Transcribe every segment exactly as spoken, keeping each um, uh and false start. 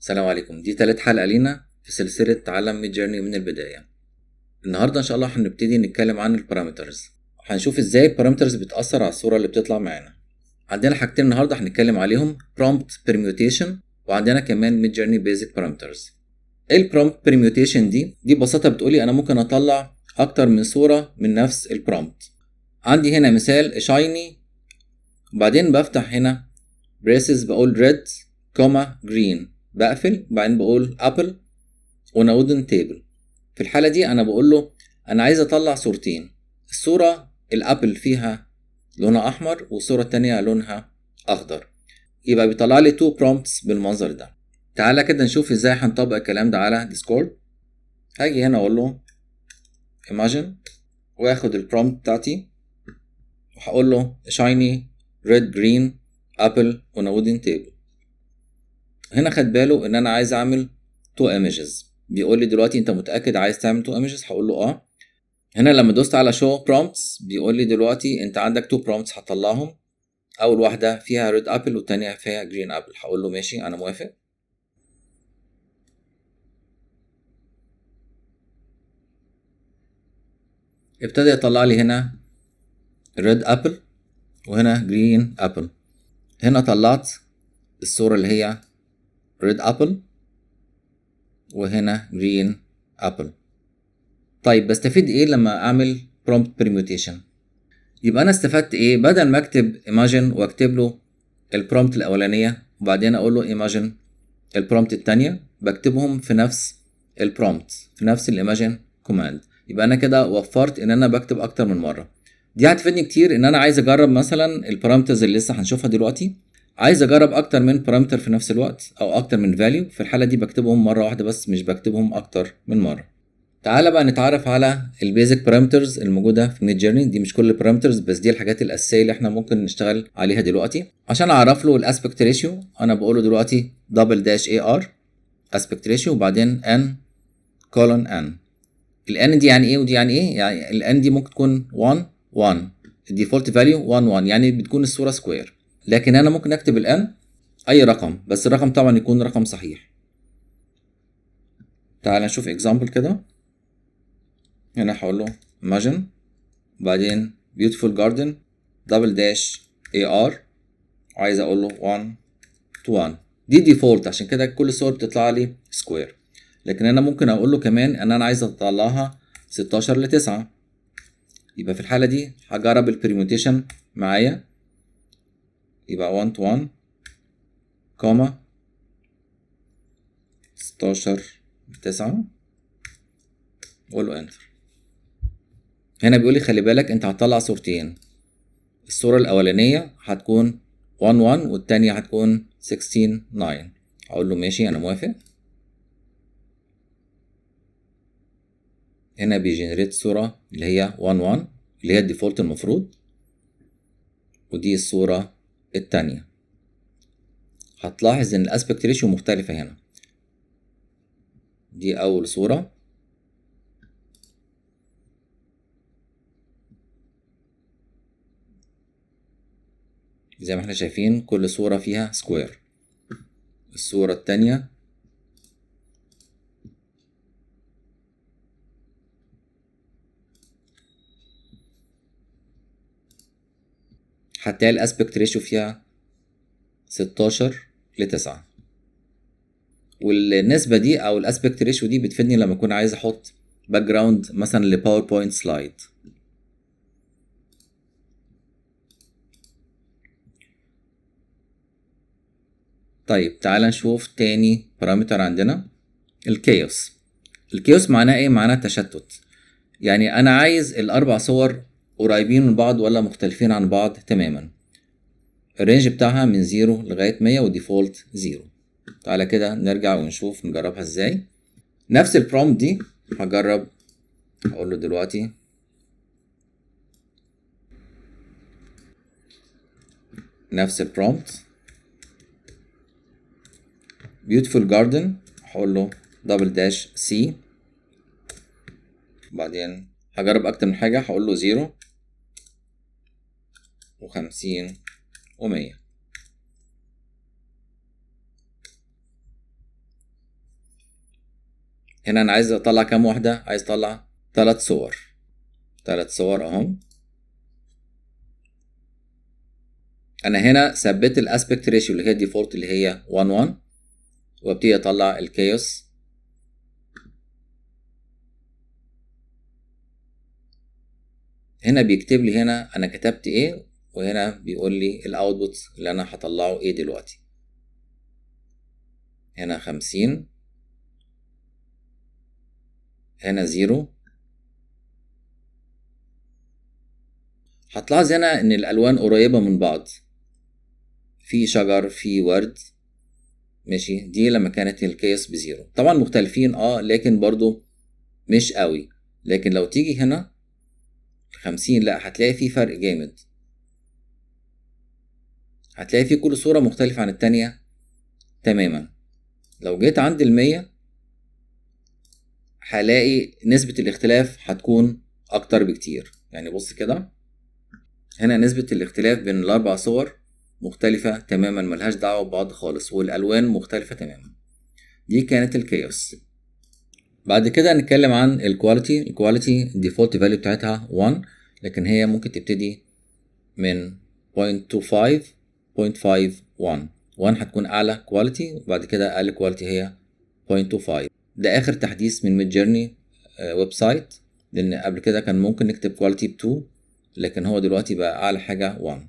السلام عليكم. دي تالت حلقة لينا في سلسلة عالم ميد جيرني من البداية. النهاردة ان شاء الله هنبتدي نتكلم عن البارامترز، هنشوف ازاي البارامترز بتأثر على الصورة اللي بتطلع معانا. عندنا حاجتين النهاردة هنتكلم عليهم، prompt permutation وعندنا كمان ميد جيرني basic parameters. البرومبت بريميوتيشن دي دي ببساطة بتقولي انا ممكن اطلع اكتر من صورة من نفس البرومبت. عندي هنا مثال شايني، بعدين بفتح هنا بريسز بقول ريد كوما جرين، بقفل، وبعدين بقول ابل ونودن تيبل. في الحالة دي انا بقول له انا عايز اطلع صورتين، الصورة الابل فيها لونها احمر والصورة التانية لونها اخضر، يبقى بيطلع لي تو برومبتس بالمنظر ده. تعالى كده نشوف ازاي هنطبق الكلام ده على ديسكورد. هاجي هنا اقول له imagine واخد البرومبت بتاعتي وهقول له shiny red green apple on a wooden table. هنا خد باله ان انا عايز اعمل two images، بيقول لي دلوقتي انت متاكد عايز تعمل two images؟ هقول له اه. هنا لما دوست على show prompts بيقول لي دلوقتي انت عندك two prompts هتطلعهم، اول واحده فيها red apple والتانيه فيها green apple. هقول له ماشي انا موافق. ابتدى يطلع لي هنا ريد ابل وهنا جرين ابل. هنا طلعت الصورة اللي هي ريد ابل وهنا جرين ابل. طيب بستفيد ايه لما اعمل برومبت بريميوتيشن؟ يبقى انا استفدت ايه؟ بدل ما اكتب ايماجن واكتب له البرومبت الاولانية وبعدين اقول له ايماجن البرومبت التانية، بكتبهم في نفس البرومبت في نفس الايماجن كوماند. يبقى انا كده وفرت ان انا بكتب اكتر من مره. دي هتفيدني كتير ان انا عايز اجرب مثلا البارامترز اللي لسه هنشوفها دلوقتي، عايز اجرب اكتر من بارامتر في نفس الوقت او اكتر من فاليو. في الحاله دي بكتبهم مره واحده بس، مش بكتبهم اكتر من مره. تعالى بقى نتعرف على البيزك بارامترز الموجوده في ميد جيرني. دي مش كل البارامترز بس دي الحاجات الاساسيه اللي احنا ممكن نشتغل عليها دلوقتي. عشان اعرف له الاسبكت ريشيو انا بقول له دلوقتي دبل داش اي ار اسبكت ريشيو وبعدين ان كولون ان. الان دي يعني ايه ودي يعني ايه؟ يعني الان دي ممكن تكون واحد واحد، الديفولت فاليو واحد واحد يعني بتكون الصوره سكوير، لكن انا ممكن اكتب الان اي رقم بس الرقم طبعا يكون رقم صحيح. تعال نشوف اكزامبل كده. هنا هقول له imagine بعدين beautiful garden double dash ar، عايز اقول له واحد واحد. دي ديفولت عشان كده كل الصور بتطلع لي سكوير، لكن انا ممكن اقول له كمان ان انا عايز اطلعها ستاشر لتسعة. يبقى في الحاله دي هجرب البريموتيشن معايا، يبقى واحد واحد كوما ستاشر لتسعة واقول له انتر. هنا بيقول لي خلي بالك انت هتطلع صورتين، الصوره الاولانيه هتكون واحد واحد والثانيه هتكون ستاشر تسعة. هقول له ماشي انا موافق. هنا بيجنريت صورة اللي هي واحد واحد اللي هي الديفولت المفروض، ودي الصورة التانية. هتلاحظ ان الاسبكت ريشيو مختلفة هنا، دي اول صورة زي ما احنا شايفين كل صورة فيها سكوير، الصورة التانية هتلاقي الاسبكت ريشيو فيها ستاشر لتسعة، والنسبة دي او الاسبكت ريشيو دي بتفيدني لما اكون عايز احط باك جراوند مثلا لباوربوينت سلايد. طيب تعال نشوف تاني بارامتر عندنا الكيوس. الكيوس معناه ايه؟ معناه تشتت، يعني انا عايز الاربع صور قريبين من بعض ولا مختلفين عن بعض تماما. الرينج بتاعها من زيرو لغاية مية والديفولت زيرو. تعالى كده نرجع ونشوف نجربها ازاي. نفس البرومبت دي هجرب، هقول له دلوقتي نفس البرومبت beautiful garden، هقول له دبل داش سي، بعدين هجرب اكتر من حاجة هقول له زيرو وخمسين ومية. هنا انا عايز اطلع كام وحده؟ عايز اطلع ثلاث صور، ثلاث صور اهم. انا هنا ثبت الاسبكت ريشيو اللي هي الديفولت اللي هي واحد واحد، وابتدي اطلع الكيوس. هنا بيكتب لي هنا انا كتبت ايه، وهنا بيقول لي الاوتبوت اللي انا هطلعه ايه دلوقتي. هنا خمسين، هنا زيرو. هتلاحظ هنا ان الالوان قريبة من بعض، في شجر في ورد، ماشي. دي لما كانت الكيس بزيرو، طبعا مختلفين اه لكن برضو مش قوي. لكن لو تيجي هنا خمسين لا هتلاقي في فرق جامد، هتلاقي في كل صورة مختلفة عن التانية تماما. لو جيت عند المية هلاقي نسبة الاختلاف هتكون اكتر بكتير. يعني بص كده، هنا نسبة الاختلاف بين الاربع صور مختلفة تماما، ملهاش دعوة ببعض خالص، والالوان مختلفة تماما. دي كانت الكيوس. بعد كده هنتكلم عن الكواليتي. الكواليتي الديفولت فاليو بتاعتها واحد، لكن هي ممكن تبتدي من صفر فاصلة خمسة وعشرين، واحد واحد هتكون اعلى كواليتي، وبعد كده اقل كواليتي هي صفر فاصلة خمسة وعشرين. ده اخر تحديث من ميد جيرني ويب سايت، لان قبل كده كان ممكن نكتب كواليتي ب اتنين، لكن هو دلوقتي بقى اعلى حاجه واحد.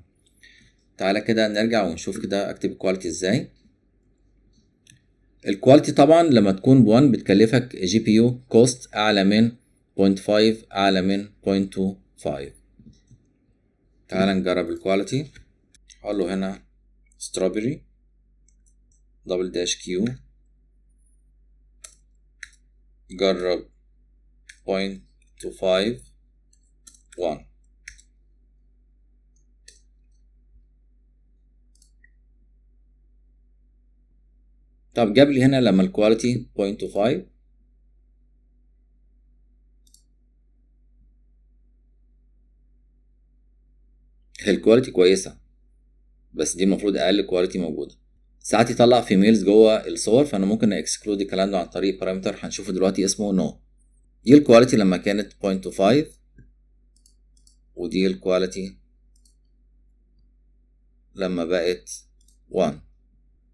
تعالى كده نرجع ونشوف كده اكتب الكواليتي ازاي. الكواليتي طبعا لما تكون ب1 بتكلفك جي بي يو كوست اعلى من صفر فاصلة خمسة، اعلى من صفر فاصلة خمسة وعشرين. تعالى نجرب الكواليتي. هقول له هنا ستروبري دبل داش كيو، جرب صفر فاصلة خمسة واحد. طب جاب لي هنا لما الكواليتي صفر فاصلة خمسة، هي الكواليتي كويسة بس دي المفروض اقل كواليتي موجودة. ساعات يطلع في ميلز جوه الصور، فانا ممكن اكسكلود الكلام ده عن طريق بارامتر هنشوفه دلوقتي اسمه نو. دي الكواليتي لما كانت صفر فاصلة خمسة، ودي الكواليتي لما بقت واحد.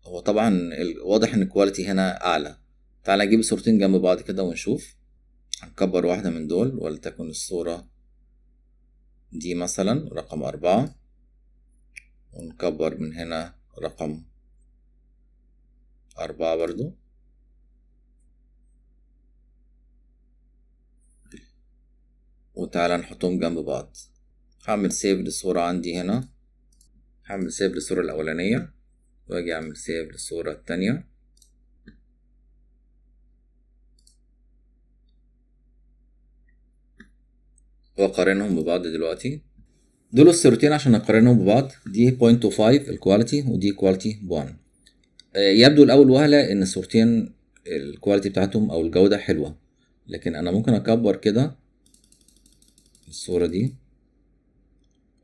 هو طبعا واضح ان الكواليتي هنا اعلى. تعالى اجيب صورتين جنب بعض كده ونشوف. هنكبر واحدة من دول، ولتكن الصورة دي مثلا رقم اربعة، ونكبر من هنا رقم اربعة برضو. وتعالى نحطهم جنب بعض. هعمل سيف للصورة عندي هنا، هعمل سيف للصورة الاولانية، واجي اعمل سيف للصورة التانية. واقارنهم ببعض دلوقتي. دول الصورتين عشان اقارنهم ببعض. دي صفر فاصلة خمسة الكواليتي، ودي كواليتي واحد. يبدو الاول وهلة ان الصورتين الكواليتي بتاعتهم او الجودة حلوة، لكن انا ممكن اكبر كده الصورة دي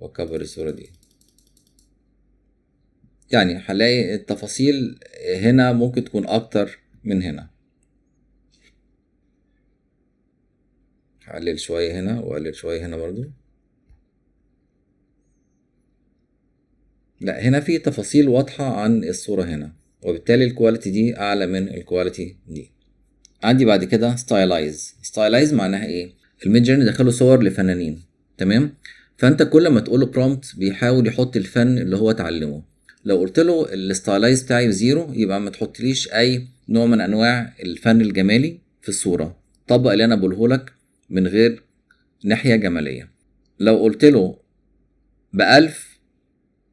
واكبر الصورة دي. يعني هلاقي التفاصيل هنا ممكن تكون اكتر من هنا. هقلل شوية هنا واقلل شوية هنا برضو. لا هنا في تفاصيل واضحة عن الصورة هنا، وبالتالي الكواليتي دي اعلى من الكواليتي دي. عندي بعد كده ستايلايز. ستايلايز معناها ايه؟ الميد جيرني دخلوا صور لفنانين، تمام؟ فانت كل ما تقوله برومبت بيحاول يحط الفن اللي هو اتعلمه. لو قلت له الستايلايز بتاعي بزيرو، يبقى ما تحطليش اي نوع من انواع الفن الجمالي في الصوره، طبق اللي انا بقوله لك من غير ناحيه جماليه. لو قلت له بألف،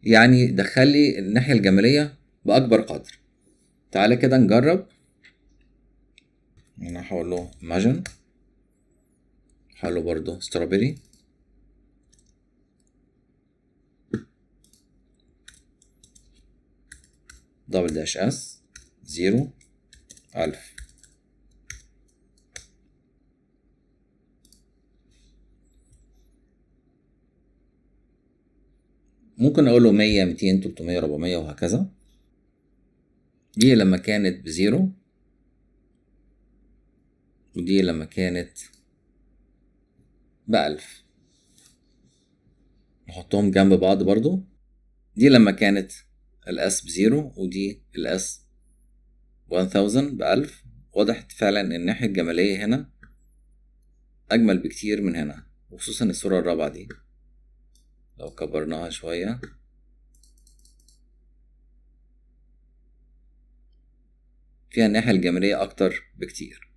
يعني دخل لي الناحيه الجماليه باكبر قدر. تعالى كده نجرب. انا هقول له ماجن، هقول له برضه ستروبري، دبل داش اس، زيرو، الف. ممكن اقول له مية، ميتين، تلتمية، ربعمية، وهكذا. دي لما كانت بزيرو، ودي لما كانت بألف. نحطهم جنب بعض برضو. دي لما كانت الاس بزيرو ودي الاس واحد ألف بألف. وضحت فعلا ان الناحية الجمالية هنا اجمل بكتير من هنا، وخصوصا الصورة الرابعة دي لو كبرناها شوية. فيها الناحية الجمالية اكتر بكتير.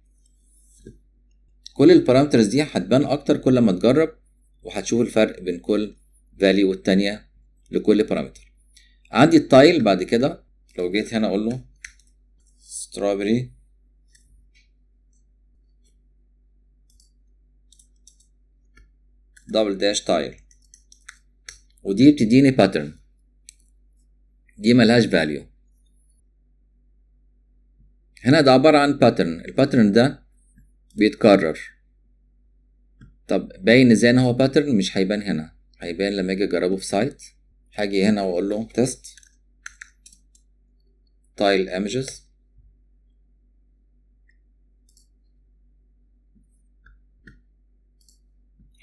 كل البارامترز دي هتبان اكتر كل ما تجرب، وهتشوف الفرق بين كل فاليو والتانية لكل بارامتر. عندي التايل بعد كده، لو جيت هنا اقول له strawberry double dash tile، ودي بتديني pattern. دي ملهاش فاليو. هنا ده عبارة عن pattern، الباترن ده بيتكرر. طب باين ازاي ان هو باترن؟ مش هيبان هنا، هيبان لما اجي اجربه في سايت. هاجي هنا واقول له تيست تايل ايمجز،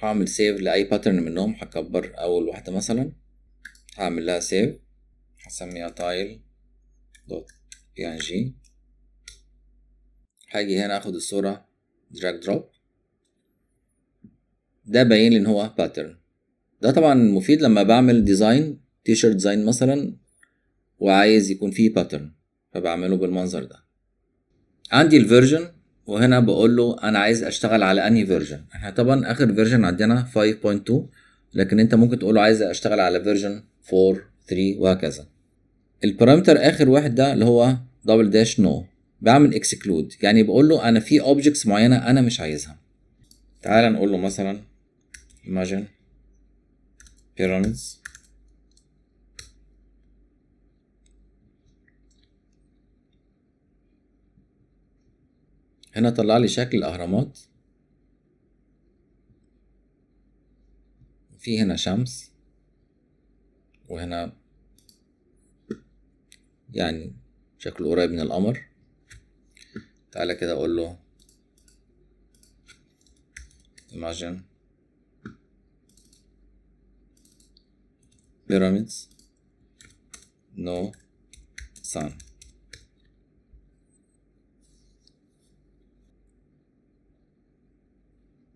هعمل سيف لاي باترن منهم. هكبر اول واحده مثلا، هعمل لها سيف، هسميها تايل دوت بي ان جي. هاجي هنا اخد الصوره دراج دروب، ده باين لي ان هو باترن. ده طبعا مفيد لما بعمل ديزاين تيشيرت ديزاين مثلا وعايز يكون فيه باترن، فبعمله بالمنظر ده. عندي الفيرجن، وهنا بقول له انا عايز اشتغل على انهي فيرجن. احنا طبعا اخر فيرجن عندنا خمسة نقطة اتنين، لكن انت ممكن تقول له عايز اشتغل على فيرجن أربعة تلاتة وهكذا. البارامتر اخر واحد ده اللي هو دبل داش نو، بعمل اكسكلود، يعني بقول له انا في اوبجكتس معينه انا مش عايزها. تعالى نقول له مثلا imagine pyramids هنا، طلع لي شكل الاهرامات، في هنا شمس وهنا يعني شكله قريب من القمر. تعالى كده اقول له imagine pyramids no sun.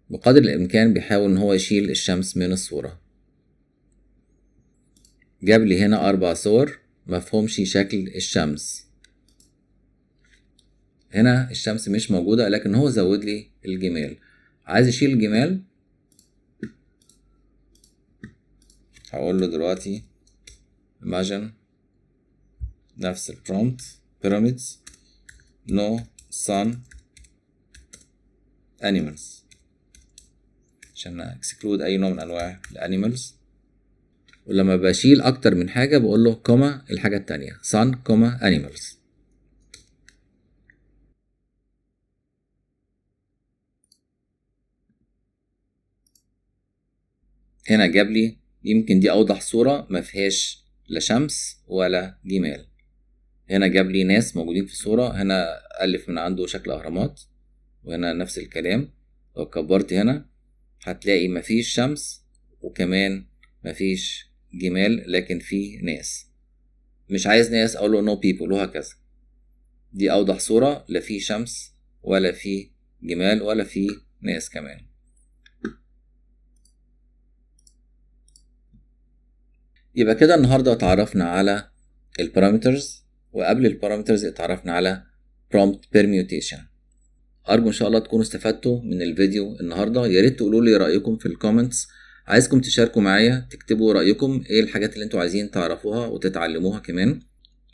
بقدر الامكان بيحاول ان هو يشيل الشمس من الصورة. جاب لي هنا اربع صور مفهومش شكل الشمس. هنا الشمس مش موجودة، لكن هو زود لي الجمال. عايز اشيل الجمال، هقول له دلوقتي imagine نفس البرومبت pyramids no sun animals، عشان اكسكلود اي نوع من انواع الانيمالز. ولما بشيل اكتر من حاجة بقول له كوما الحاجة التانية sun كوما animals. هنا جاب لي يمكن دي اوضح صورة مفيهاش لا شمس ولا جمال. هنا جاب لي ناس موجودين في الصورة، هنا الف من عنده شكل اهرامات، وهنا نفس الكلام. لو كبرت هنا هتلاقي مفيش شمس وكمان مفيش جمال، لكن في ناس. مش عايز ناس اقول له no people وهكذا. دي اوضح صورة، لا في شمس ولا في جمال ولا في ناس كمان. يبقى كده النهاردة اتعرفنا على البارامترز، وقبل البارامترز اتعرفنا على prompt permutation. أرجو إن شاء الله تكونوا استفدتوا من الفيديو النهاردة. يا ريت تقولوا لي رأيكم في الكومنتس، عايزكم تشاركوا معايا، تكتبوا رأيكم إيه الحاجات اللي أنتوا عايزين تعرفوها وتتعلموها كمان.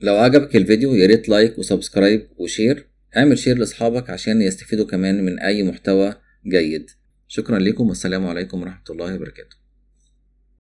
لو عجبك الفيديو يا ريت لايك وسبسكرايب وشير، اعمل شير لأصحابك عشان يستفيدوا كمان من أي محتوى جيد. شكرا لكم والسلام عليكم ورحمة الله وبركاته.